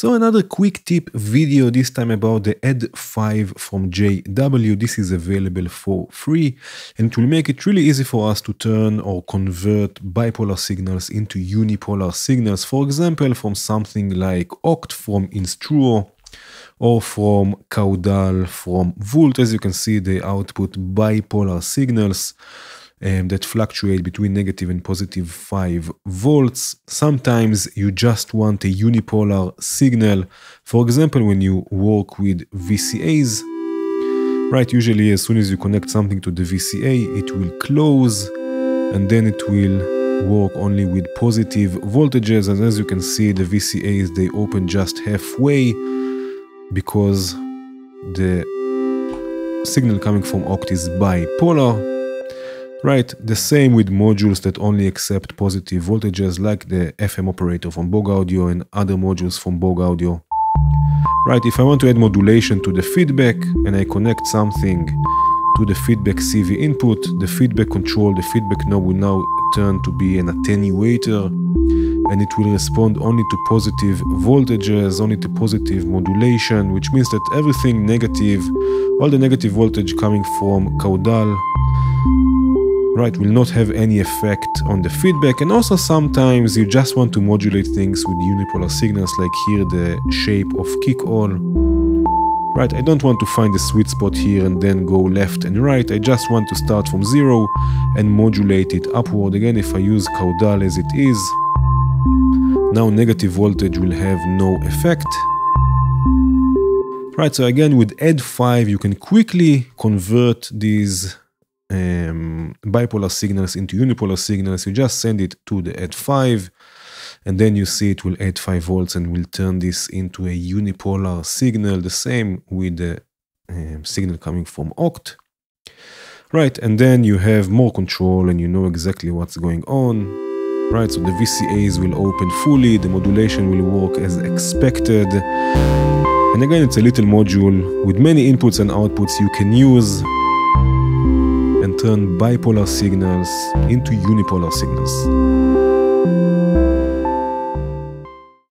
So another quick tip video, this time about the ADD-5 from JW. This is available for free and it will make it really easy for us to turn or convert bipolar signals into unipolar signals. For example, from something like Oct, from Instruo, or from Caudal, from Volt. As you can see, they output bipolar signals that fluctuate between negative and positive 5 volts. Sometimes you just want a unipolar signal. For example, when you work with VCAs, right? Usually as soon as you connect something to the VCA, it will close and then it will work only with positive voltages. And as you can see, the VCAs, they open just halfway because the signal coming from Oct is bipolar. Right, the same with modules that only accept positive voltages, like the FM operator from Bogaudio and other modules from Bogaudio. Right, if I want to add modulation to the feedback and I connect something to the feedback CV input, the feedback control, the feedback knob will now turn to be an attenuator and it will respond only to positive voltages, only to positive modulation, which means that everything negative, all the negative voltage coming from Caudal, right, will not have any effect on the feedback. And also sometimes you just want to modulate things with unipolar signals, like here the shape of kick-all. Right, I don't want to find the sweet spot here and then go left and right. I just want to start from zero and modulate it upward. Again, if I use Caudal as it is, now negative voltage will have no effect. Right, so again with ADD-5 you can quickly convert these bipolar signals into unipolar signals. You just send it to the ADD-5 and then you see it will add 5 volts and will turn this into a unipolar signal. The same with the signal coming from Oct. Right, and then you have more control and you know exactly what's going on. Right, so the VCAs will open fully, the modulation will work as expected. And again, it's a little module with many inputs and outputs you can use and turn bipolar signals into unipolar signals.